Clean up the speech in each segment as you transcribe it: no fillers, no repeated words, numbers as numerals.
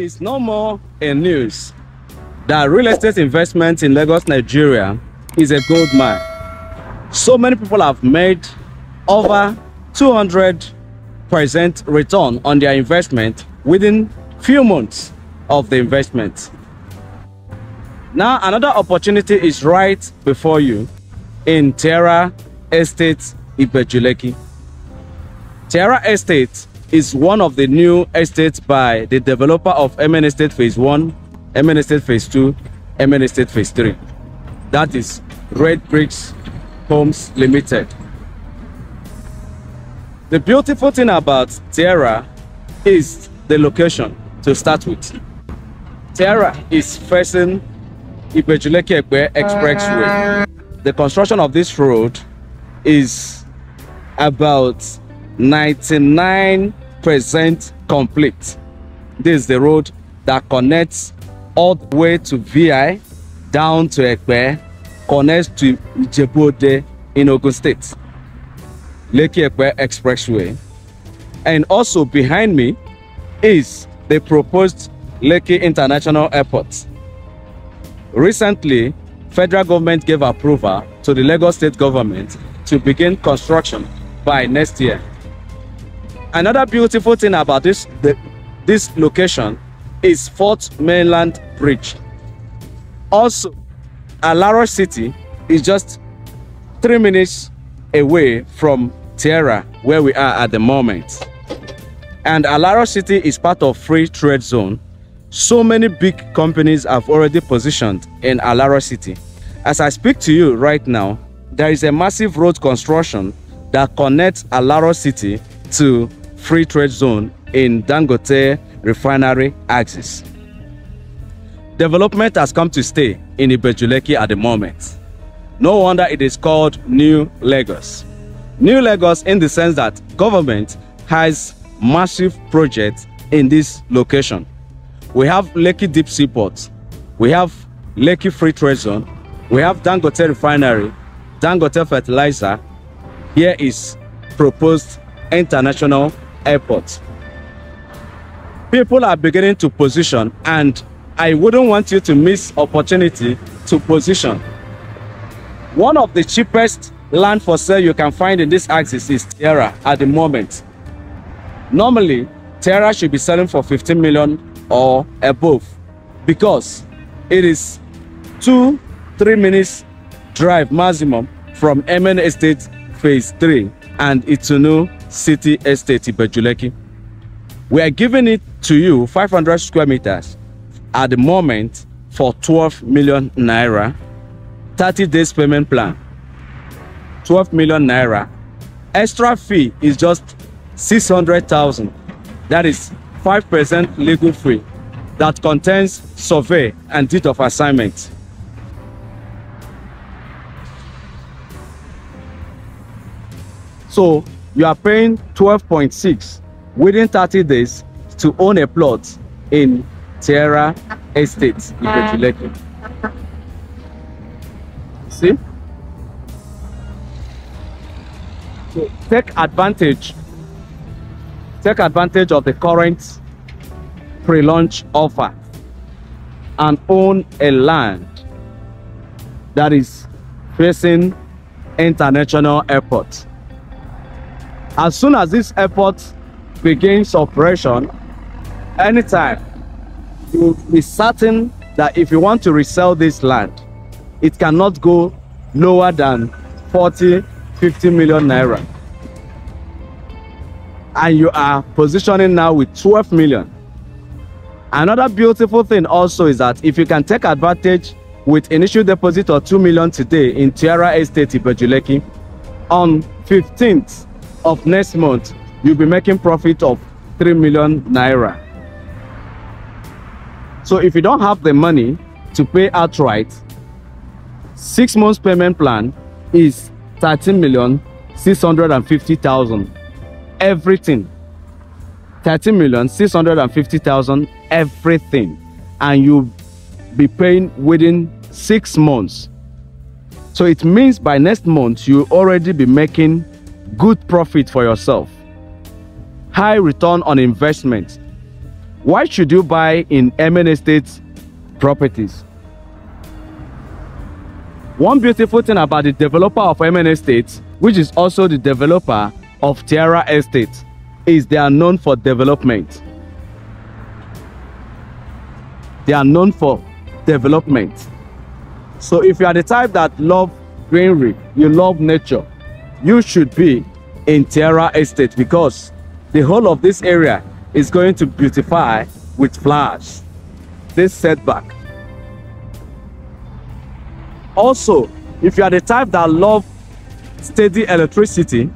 It's no more a news that real estate investment in Lagos, Nigeria is a gold mine. So many people have made over 200% return on their investment within few months of the investment. Now another opportunity is right before you in Tiara Estate, Ibeju Lekki. Tiara Estate is one of the new estates by the developer of MN Estate Phase 1, MN Estate Phase 2, MN Estate Phase 3. That is Red Bricks Homes Limited. The beautiful thing about Tiara is the location to start with. Tiara is facing Ibeju Lekki-Epe Expressway. The construction of this road is about 99% complete. This is the road that connects all the way to VI, down to Epe, connects to Ijebu-Ode in Ogun State, Lekki-Epe Expressway. And also behind me is the proposed Lekki International Airport. Recently, federal government gave approval to the Lagos state government to begin construction by next year. Another beautiful thing about this location is Fort Mainland Bridge. Also, Alaro City is just 3 minutes away from Tiara, where we are at the moment. And Alaro City is part of free-trade zone. So many big companies have already positioned in Alaro City. As I speak to you right now, there is a massive road construction that connects Alaro City to free-trade zone in Dangote refinery axis. Development has come to stay in Ibeju Lekki at the moment. No wonder it is called New Lagos. New Lagos in the sense that government has massive projects in this location. We have Lekki deep-sea port, we have Lekki free-trade zone, we have Dangote refinery, Dangote fertilizer. Here is proposed international airport. People are beginning to position, and I wouldn't want you to miss opportunity to position. One of the cheapest land for sale you can find in this axis is Tiara at the moment. Normally, Tiara should be selling for 15 million or above, because it is 2-3 minutes drive maximum from MN Estate Phase 3 and Itunu City Estate, Ibeju Lekki. We are giving it to you 500 square meters at the moment for 12 million naira, 30 days payment plan, 12 million naira. Extra fee is just 600,000. That is 5% legal fee that contains survey and deed of assignment. So you are paying 12.6 within 30 days to own a plot in Tiara Estate, Ibeju Lekki. See? So take advantage of the current pre-launch offer and own a land that is facing international airport. As soon as this airport begins operation, anytime, you will be certain that if you want to resell this land, it cannot go lower than 40-50 million naira. And you are positioning now with 12 million. Another beautiful thing also is that if you can take advantage with initial deposit of 2 million today in Tiara Estate, Ibeju Lekki, on 15th of next month, you'll be making profit of 3 million naira. So if you don't have the money to pay outright, 6 months payment plan is 13,650,000. Everything, 13,650,000, everything, and you'll be paying within 6 months. So it means by next month you'll already be making good profit for yourself. High return on investment. Why should you buy in MN Estate's properties? One beautiful thing about the developer of MN Estate, which is also the developer of Tiara Estate, is they are known for development. They are known for development. So if you are the type that love greenery, you love nature, you should be in Tiara Estate, because the whole of this area is going to beautify with flowers. This setback. Also, if you are the type that love steady electricity,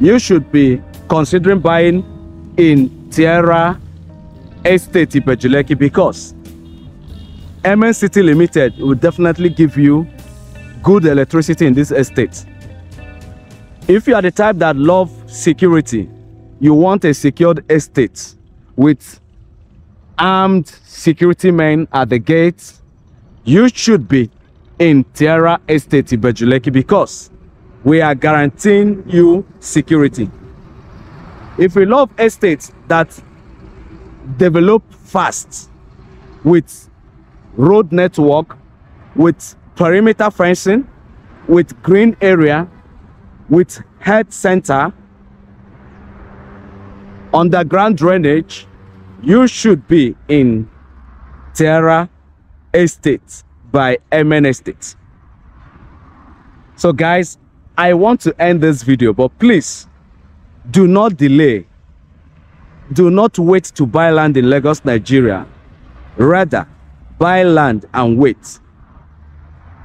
you should be considering buying in Tiara Estate Ibeju Lekki, because Amen City Limited will definitely give you good electricity in this estate. If you are the type that love security, you want a secured estate with armed security men at the gates, you should be in Tiara Estate Ibeju Lekki, because we are guaranteeing you security. If we love estates that develop fast with road network, with perimeter fencing, with green area, with health center, underground drainage, you should be in Tiara Estate by MN Estate. So guys, I want to end this video, but please do not delay. Do not wait to buy land in Lagos, Nigeria. Rather, buy land and wait.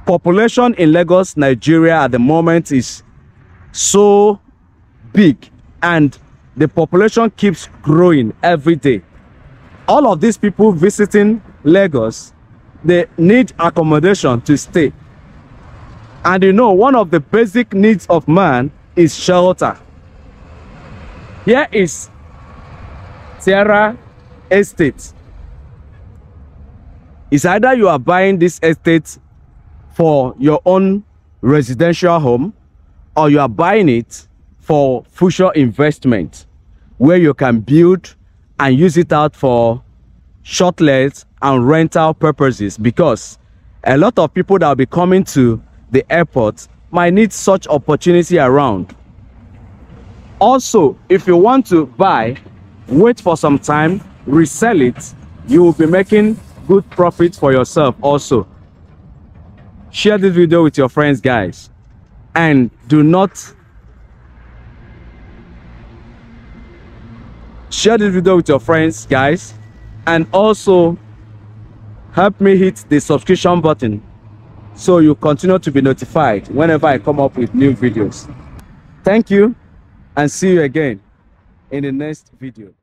Population in Lagos, Nigeria at the moment is so big, and the population keeps growing every day. All of these people visiting Lagos, they need accommodation to stay. And you know, one of the basic needs of man is shelter. Here is Tiara Estate. It's either you are buying this estate for your own residential home, or you are buying it for future investment, where you can build and use it out for shortlets and rental purposes, because a lot of people that will be coming to the airport might need such opportunity around. Also, if you want to buy, wait for some time, resell it, you will be making good profit for yourself. Also, share this video with your friends, guys, and do not share this video with your friends, guys, and also help me hit the subscription button so you continue to be notified whenever I come up with new videos. Thank you, and see you again in the next video.